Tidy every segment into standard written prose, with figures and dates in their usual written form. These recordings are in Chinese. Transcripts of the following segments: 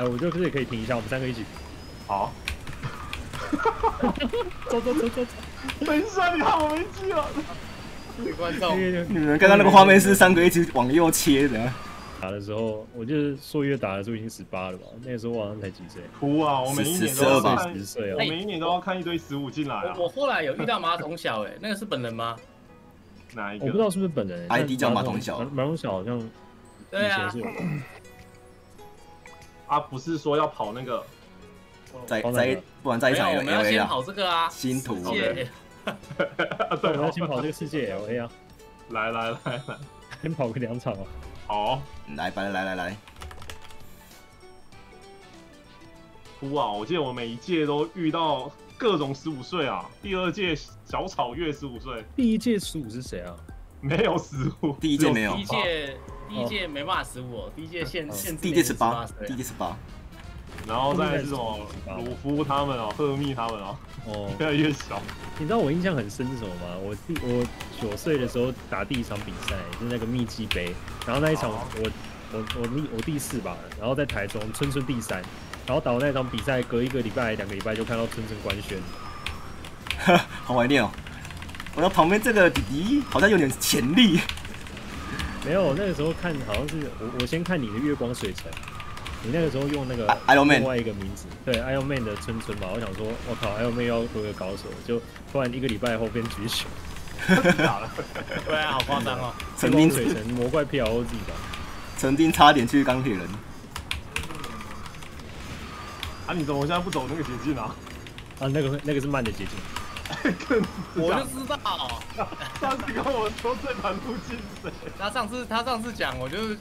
哎，我觉得可以停一下，我们三个一起。好。走走走走走！等一下，你看我没记了。观众，你们刚刚那个画面是三个一起往右切的。打的时候，我就是朔月打的时候已经18了吧？那个时候我好像才几岁。哭啊！我每一年都要看10岁啊！我每一年都要看一堆15进来啊！我后来有遇到马桶小哎，那个是本人吗？哪一个？我不知道是不是本人。ID 叫马桶小，马桶小好像。对啊。啊，不是说要跑那个。 不然再一场 LA 啊！我们要先跑这个啊，新图。对，我们要先跑这个世界 LA 啊！来，先跑个2场啊！好，来。哭啊！我记得我每一届都遇到各种15岁啊。第2届小草月15岁，第1届15是谁啊？没有15，第1届没有。第一届没办法15，第1届限制。第1届18，第1届18。 然后再是什么鲁夫他们哦，赫密他们哦，哦，越来越小。你知道我印象很深是什么吗？我9岁的时候打第一场比赛，就是那个密基杯，然后那一场我第4吧，然后在台中春第3，然后打完那场比赛，隔1个礼拜2个礼拜就看到春官宣，好怀念哦。我到旁边这个弟弟好像有点潜力，没有那个时候看好像是我先看你的月光水城。 你那个时候用那个另外一个名字，对 ，Iron Man 的春吧，我想说，我靠 ，Iron Man 要做个高手，就突然1个礼拜后变局手，打了，对啊，好夸张哦！曾经水城魔怪 P R O G 吧，曾经差点去钢铁人。啊，你怎么现在不走那个捷径啊？啊，那个是慢的捷径。我就知道，上次跟我说这盘路径是谁？他上次讲，我就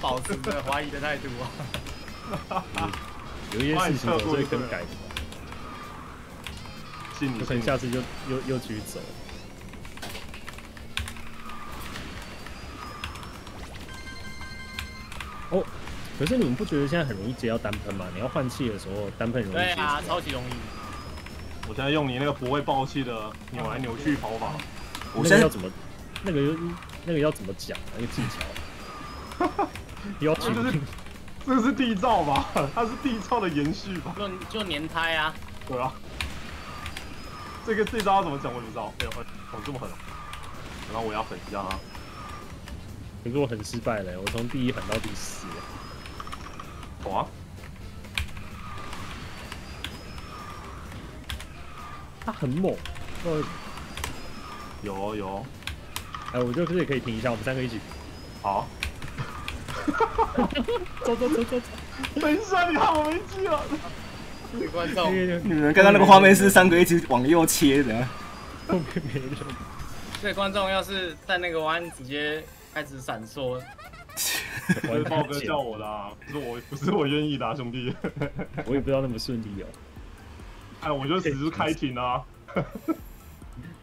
保持着怀疑的态度啊。有一些事情总是更改的，有可能下次就又继续走。哦，可是你们不觉得现在很容易接到单喷吗？你要换气的时候，单喷容易接。对啊，超级容易。我现在用你那个不会爆气的扭来扭去跑法，我现在要怎么？那个要怎么讲？那个技巧。要求。 这是地造吧？它是地造的延续吧？就粘胎啊！对啊，这招要怎么讲我也不知道。哎呦，我这么狠！然后我要狠一下啊！可是我很失败了，我从第1狠到第4。哇！他很猛。有。哎，我觉得可以停一下，我们三个一起。好。 走！等一下，你看我没记了。观众，你们刚刚那个画面是三个一起往右切的。对，观众要是在那个弯直接开始闪烁，我是豹哥叫我的、啊，不是我愿意的、啊，兄弟。我也不知道那么顺利哦。哎，我就只是开庭啊。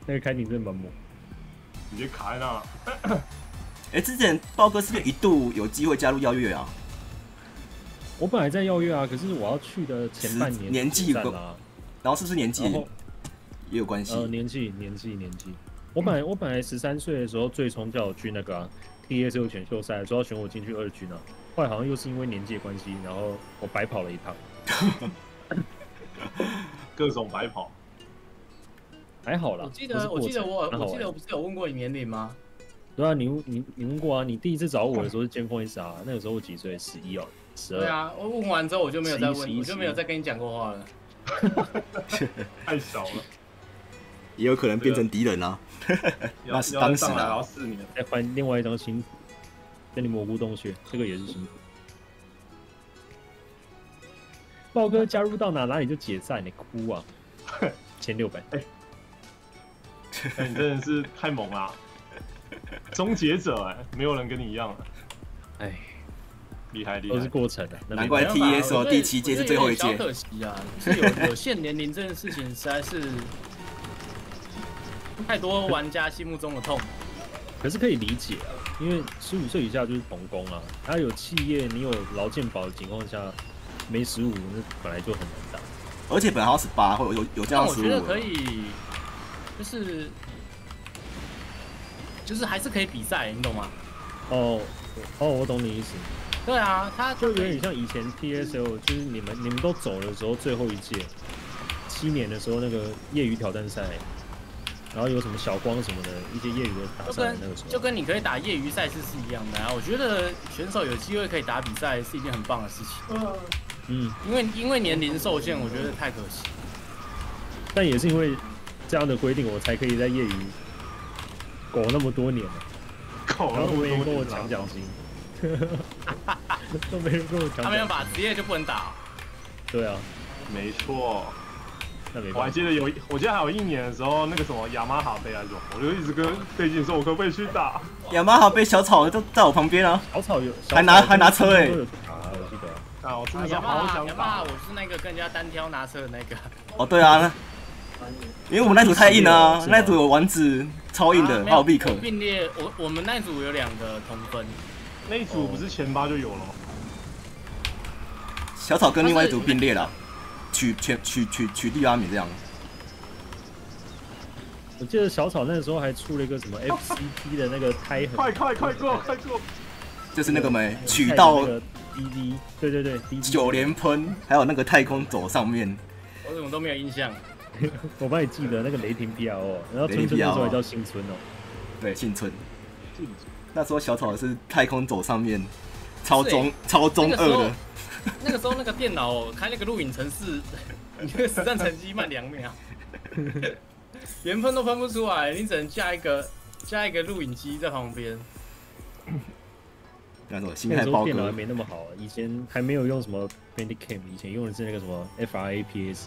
那个开庭真蛮猛，直接卡在那。哎、欸，之前豹哥是不是一度有机会加入邀约啊？我本来在邀约啊，可是我要去的前半年年纪有、啊、然后是不是年纪也有关系？年纪。我本来13岁的时候，最冲叫我去那个、啊、TESL 选秀赛，说要选我进去2军啊。后来好像又是因为年纪的关系，然后我白跑了一趟，各种白跑，还好啦。我记得我不是有问过你年龄吗？ 对啊，你问过啊？你第一次找我的时候是尖峰 S R， 那个时候我几岁？11哦，12。对啊，我问完之后我就没有再问，我就没有再跟你讲过话了。太少了，也有可能变成敌人啊。那是当时啊，4年再换另外一张新图，跟你蘑菇洞穴，这个也是新图。豹哥加入到哪里就解散，你哭啊！前600，哎，你真的是太猛了。 终结者哎、欸，没有人跟你一样、啊，哎，厉害，都是过程的、啊，难怪 TESL 第7届是最后一届。可惜啊，就是有限年龄这件事情，实在是太多玩家心目中的痛。可是可以理解啊，因为15岁以下就是童工啊，他有企业，你有劳健保的情况下，没15那本来就很难打，而且本来好像18或有这样15。我觉得可以，就是。 就是还是可以比赛，你懂吗？哦，我懂你意思。对啊，他就有点像以前 TESL， 就是你们都走的时候，最后一届7年的时候那个业余挑战赛，然后有什么小光什么的一些业余的打赛，那个时候就跟你可以打业余赛事是一样的啊。我觉得选手有机会可以打比赛是一件很棒的事情。嗯，因为年龄受限，我觉得太可惜。但也是因为这样的规定，我才可以在业余苟那么多年了，然后没人跟我抢奖金。 都没人跟我讲。他们要把职业就不能打。对啊，没错。那没办法。我还记得有，我记得还有1年的时候，那个什么雅马哈杯来着，我就一直跟费劲说，我可不可以去打？雅马哈杯小草都在我旁边啊。小草有，还拿车哎。啊，我记得。啊，我真的好想打。雅马哈，我是那个跟人家单挑拿车的那个。哦，对啊。因为我们那组太硬啊，那组有丸子超硬的，还有立可。并列，我们那组有2个同分。 那一组不是前8就有了吗？小草跟另外一组并列了，取第8名这样。我记得小草那时候还出了一个什么 FCT 的那个胎痕，快过！就是那个没取到 DD， 对对对，9连喷，还有那个太空走上面。我怎么都没有印象？我帮你记得那个雷霆 PRO， 然后村那时候也叫幸村哦。对，幸村。 那时候小草是太空走上面，超中二的。那个时候那个电脑开那个录影程式，你那个实战成绩慢2秒，连喷都喷不出来，你只能加一个录影机在旁边。那种心态包哥。那时候电脑还没那么好，以前还没有用什么 Bandicam， 以前用的是那个什么 FRAPS。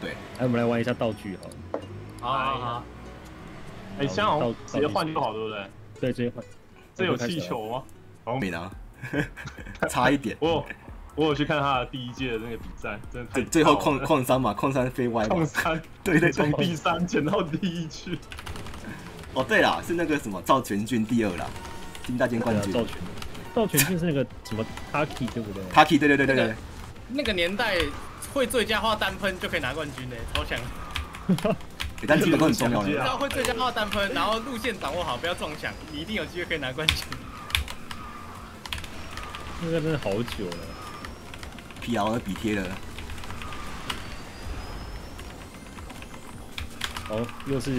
对，哎，我们来玩一下道具好了。好。 哎，现在好像直接换就好，对不对？对，直接换。这有气球吗？好像没拿，差一点。我有去看他的第1届的那个比赛，真的太。最后矿山嘛，矿山飞歪。矿山对，从第3捡到第1去。哦，对啦，是那个什么赵全俊第2啦，金大坚冠军。赵全俊是那个什么 Taki 对不对 ？Taki 对。那个年代会最佳化单喷就可以拿冠军嘞，超强。 但基本都很重要的，你知道会最佳化单分，然后路线掌握好，不要撞墙，你一定有机会可以拿冠军。那个真的好久了 ，PR 的比贴了。哦，又是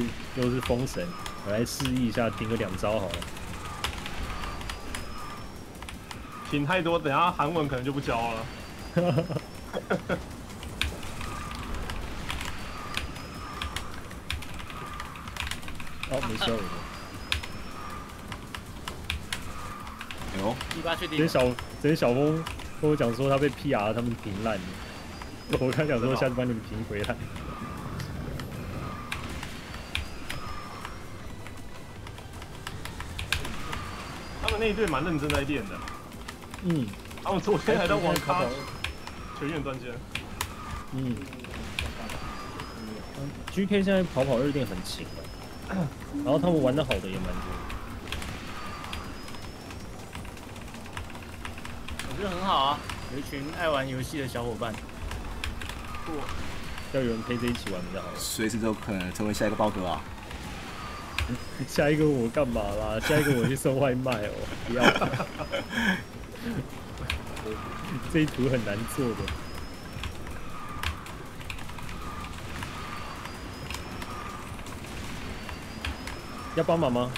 封神，我来示意一下，顶个2招好了。停太多，等下韩文可能就不教了。哦，没事。有。之前小峰跟我讲说他被 PR 他们评烂了，我刚想说下次把你们评回来。他们那一队蛮认真在练的。嗯。他们昨天还在网咖，全员断肩。嗯。GK 现在跑2店很勤了。 然后他们玩的好的也蛮多，我觉得很好啊，有一群爱玩游戏的小伙伴，要有人陪着一起玩比较好。随时都可能成为下一个豹哥啊！下一个我干嘛啦？下一个我去送外卖哦，不要！这一图很难做的。 要帮忙吗？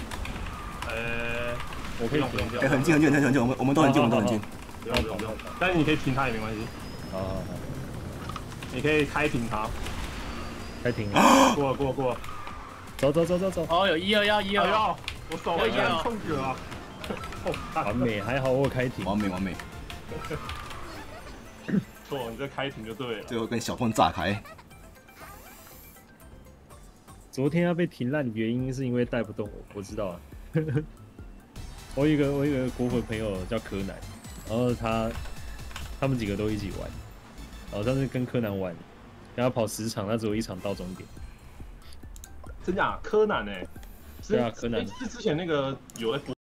我可以不用。很近，我们都很近。不用。但是你可以停他也没关系。好。你可以开停他。开停。过。走。哦，有121。我手会有空格啊。完美，还好我开停。完美。错，你这开停就对了。最后跟小凤炸开。 昨天他被停烂的原因是因为带不动我，我知道啊。我有一个国服朋友叫柯南，然后他们几个都一起玩，然后上次跟柯南玩，然后跑10场，他只有1场到终点。真的啊？柯南哎、欸，对啊，柯南是之前那个有在播。